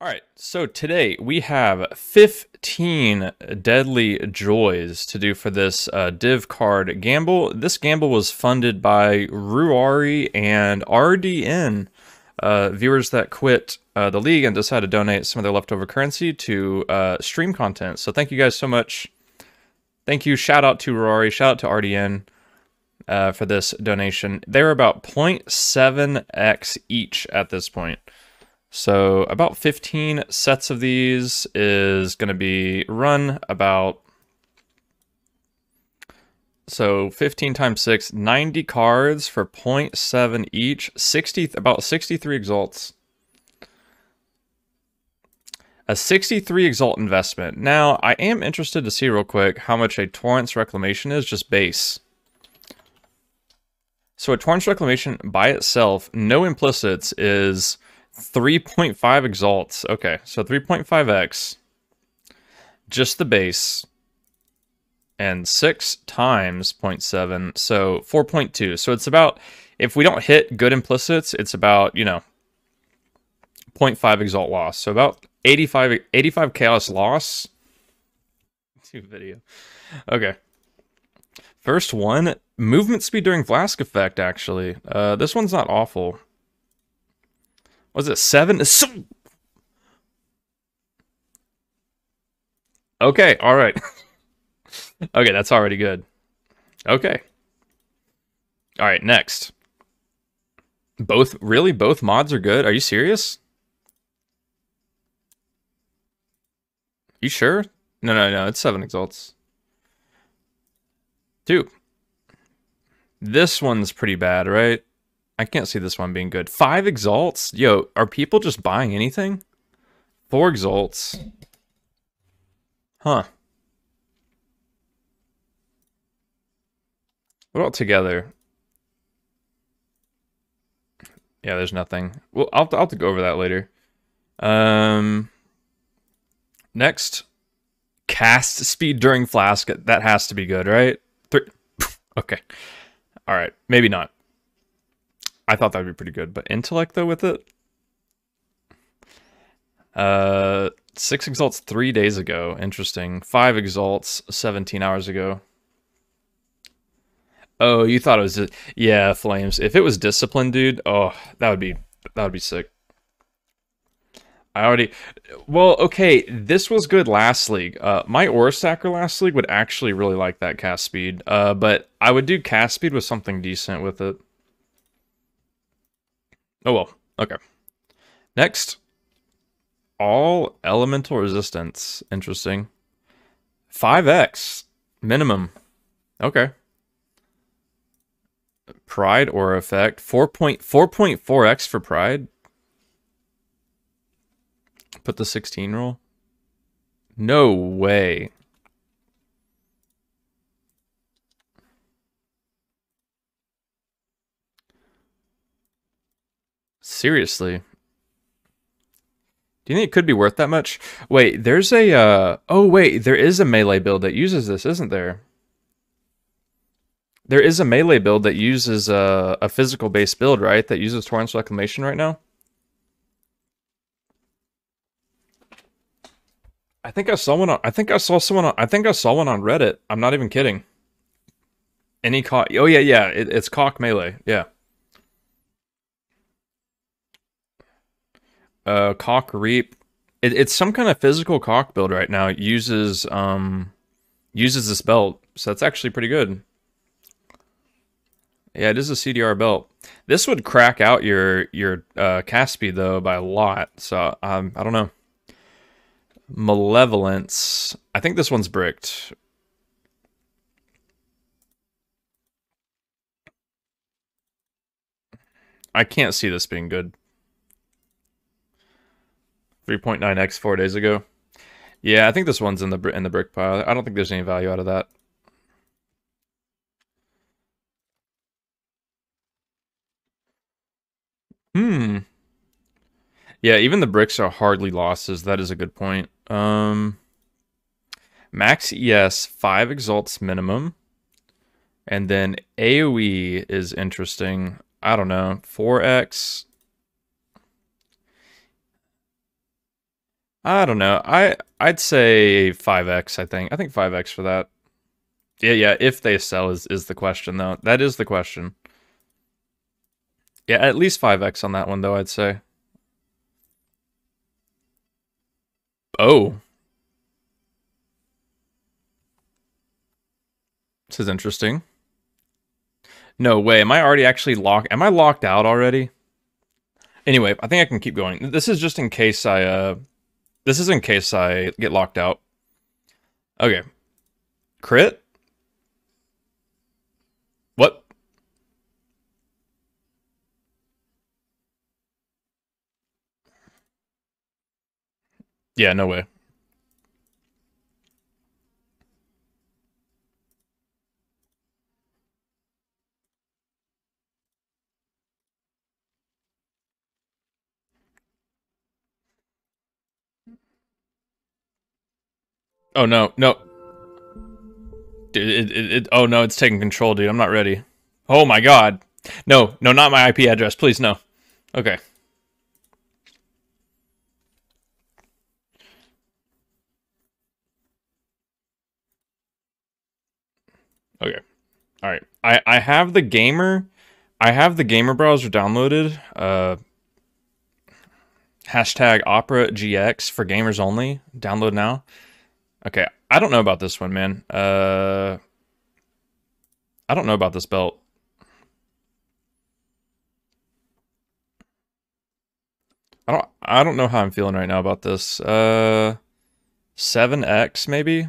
All right, so today we have 15 Deadly Joys to do for this div card gamble. This gamble was funded by Ruari and RDN, viewers that quit the league and decided to donate some of their leftover currency to stream content. So thank you guys so much. Thank you. Shout out to Ruari. Shout out to RDN. For this donation. They're about 0.7x each at this point. So about 15 sets of these is going to be run about... So 15 times 6, 90 cards for 0.7 each, about 63 exalts. A 63 exalt investment. Now, I am interested to see real quick how much a Torrent's Reclamation is, just base. So a Torrent's Reclamation by itself, no implicits, is 3.5 exalts. Okay, so 3.5x, just the base, and 6 times 0.7, so 4.2. So it's about, if we don't hit good implicits, it's about, you know, 0.5 exalt loss. So about 85 chaos loss. Two video. Okay. First one, movement speed during Vlask effect, actually. This one's not awful. Was it 7? Okay, alright. Okay, that's already good. Okay. Alright, next. Both mods are good? Are you serious? You sure? No, it's 7 exalts. 2. This one's pretty bad, right? I can't see this one being good. 5 exalts? Yo, are people just buying anything? 4 exalts. Huh. What about together? Yeah, there's nothing. Well, I'll have to go over that later. Next. Cast speed during Flask. That has to be good, right? 3. Okay. All right, maybe not. I thought that would be pretty good, but intellect though with it. 6 exalts 3 days ago. Interesting. 5 exalts 17 hours ago. Oh, you thought it was yeah, flames. If it was discipline, dude. Oh, that would be sick. Well, okay, this was good last league. My Aura Stacker last league would actually really like that cast speed, but I would do cast speed with something decent with it. Oh, well, okay. Next, all elemental resistance. Interesting. 5x, minimum. Okay. Pride Aura effect, 4.4x for Pride. Put the 16 roll? No way. Seriously. Do you think it could be worth that much? Wait, there's a... oh, wait, there is a melee build that uses this, isn't there? There is a melee build that uses a physical-based build, right? That uses Torrent's Reclamation right now? I think I saw one on Reddit. I'm not even kidding. Any cock? Oh yeah. It's cock melee. Yeah. Cock Reap. It's some kind of physical cock build right now. It uses this belt, so that's actually pretty good. Yeah, it is a CDR belt. This would crack out your cast speed though by a lot. So I don't know. Malevolence. I think this one's bricked. I can't see this being good. 3.9x 4 days ago. Yeah, I think this one's in the brick pile. I don't think there's any value out of that. Yeah, even the bricks are hardly losses. That is a good point. Max ES, 5 exalts minimum. And then AoE is interesting. I don't know. 4x. I don't know. I'd say 5x, I think. I think 5x for that. Yeah, if they sell is the question, though. That is the question. Yeah, at least 5x on that one, though, I'd say. Oh. This is interesting. No way. Am I already actually locked? Am I locked out already? Anyway, I think I can keep going. This is just in case I... This is in case I get locked out. Okay. Crit? What? Yeah, no way. Oh no, no. Dude, oh no, it's taking control, dude. I'm not ready. Oh my god. No, no, not my IP address. Please, no. Okay. Okay. Alright. I have the gamer. I have the gamer browser downloaded. Hashtag Opera GX for gamers only. Download now. Okay, I don't know about this one, man. I don't know about this belt. I don't know how I'm feeling right now about this. 7x maybe?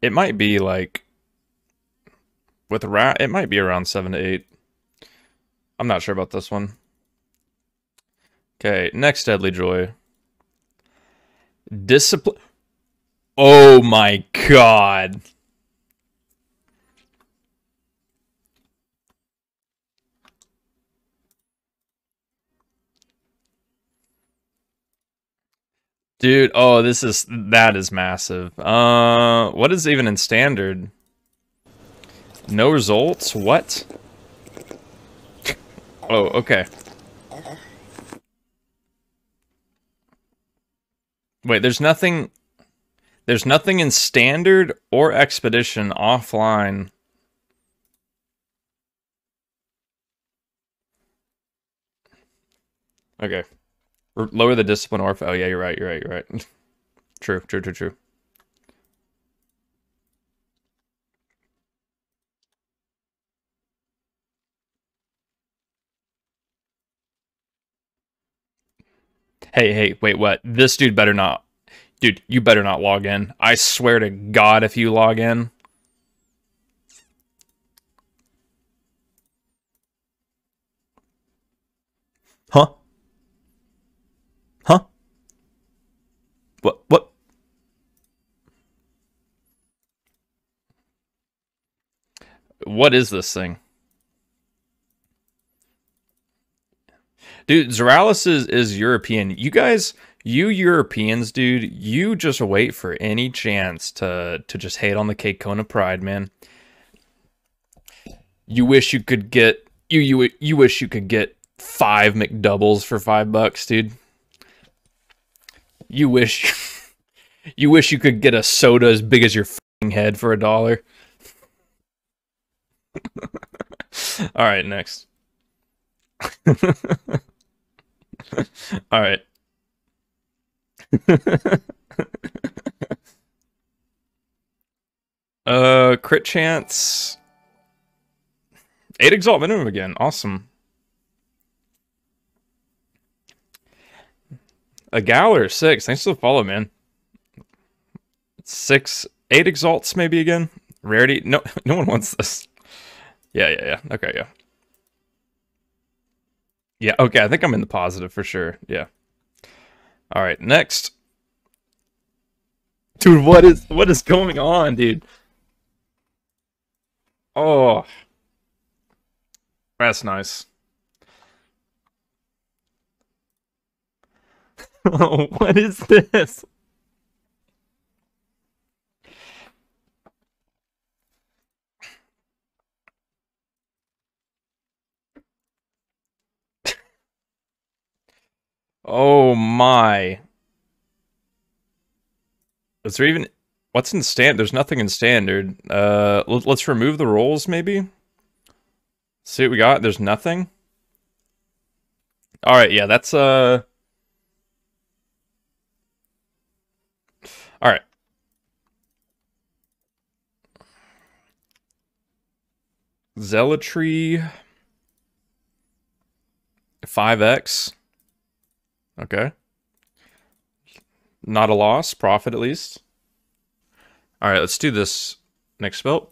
It might be like with it might be around 7 to 8. I'm not sure about this one. Okay, next Deadly Joy. Discipline. Oh my god. Dude, oh, that is massive. What is even in standard? No results? What? Oh, okay. Wait, there's nothing in standard or expedition offline. Okay. Lower the discipline or... Oh, yeah, you're right. True. Hey, wait, what? This dude better not... Dude, you better not log in. I swear to God if you log in. Huh? Huh? What? What is this thing? Dude, Zeralis is European. You guys... You Europeans, dude, you just wait for any chance to just hate on the Cape Kona Pride, man. You wish you could get you wish you could get 5 McDoubles for $5, dude. You wish you could get a soda as big as your f***ing head for $1. All right, next. All right. Crit chance. 8 exalt minimum again. Awesome. A Galler 6. Thanks for the follow, man. 6, 8 exalts maybe again. Rarity. No one wants this. Yeah. Okay, yeah. Yeah, okay, I think I'm in the positive for sure. Yeah. All right, next. Dude, what is going on, dude? Oh. That's nice. Oh, what is this? Oh my. Is there even... What's in standard? There's nothing in standard. Let's remove the rolls, maybe? See what we got? There's nothing? Alright, yeah, that's, Alright. Zealotry... 5x. Okay. Not a loss. Profit, at least. Alright, let's do this next spell.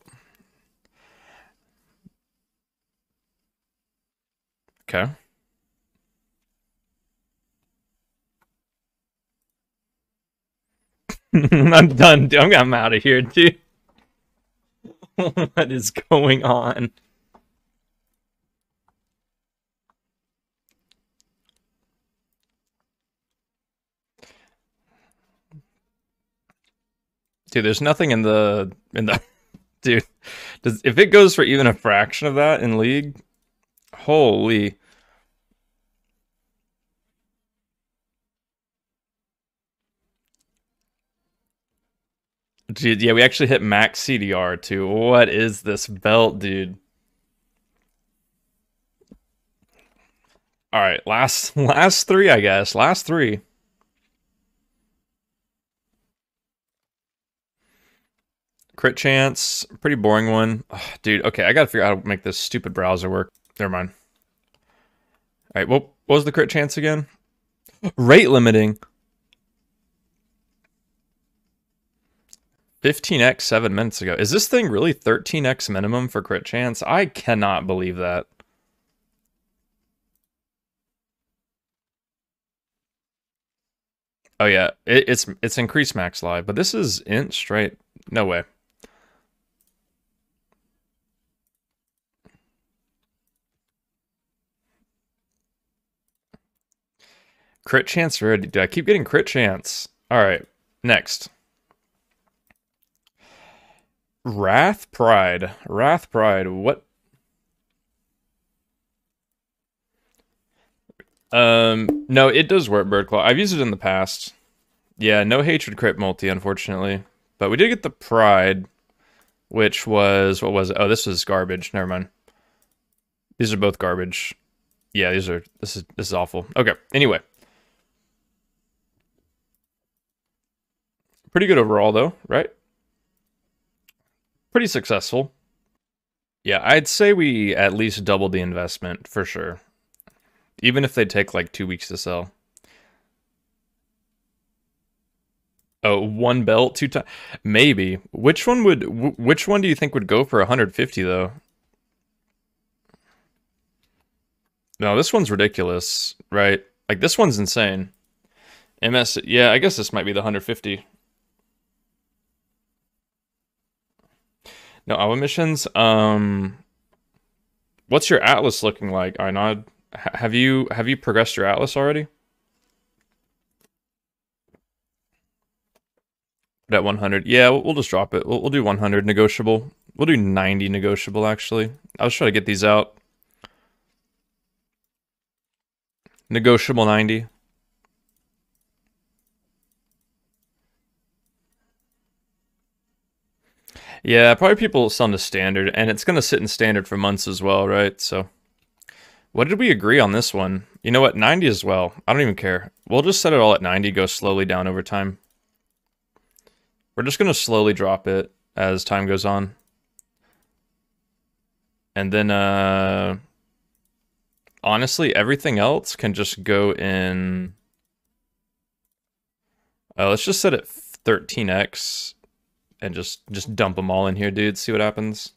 Okay. I'm done, dude. I'm out of here, dude. What is going on? Dude, there's nothing in the dude. If it goes for even a fraction of that in League, holy. Dude, yeah, we actually hit max CDR too. What is this belt, dude? All right, last three, I guess. Last three. Crit chance, pretty boring one. Oh, dude, okay, I gotta figure out how to make this stupid browser work. Never mind. All right, well, what was the crit chance again? Rate limiting. 15x 7 minutes ago. Is this thing really 13x minimum for crit chance? I cannot believe that. Oh yeah, it's increased max live, but this is inch, right? No way. Crit chance rarity. Dude, I keep getting crit chance. All right, next. Wrath Pride. Wrath Pride. What? No, it does work, Birdclaw. I've used it in the past. Yeah, no hatred crit multi, unfortunately. But we did get the Pride, which was... What was it? Oh, this was garbage. Never mind. These are both garbage. Yeah, these are... This is awful. Okay, anyway. Pretty good overall, though, right? Pretty successful. Yeah, I'd say we at least doubled the investment, for sure. Even if they take, like, 2 weeks to sell. Oh, one belt, 2 times, maybe. Which one do you think would go for 150 though? No, this one's ridiculous, right? Like this one's insane. MS, yeah, I guess this might be the 150. No, our missions. What's your Atlas looking like, Arnaud? Have you progressed your Atlas already? At 100, yeah, we'll just drop it. We'll do 100 negotiable. We'll do 90 negotiable. Actually, I was trying to get these out. Negotiable 90. Yeah, probably people selling to standard, and it's gonna sit in standard for months as well, right? So, what did we agree on this one? You know what, 90 as well. I don't even care. We'll just set it all at 90. Go slowly down over time. We're just going to slowly drop it as time goes on. And then, honestly, everything else can just go in... let's just set it 13x and just dump them all in here, dude. See what happens.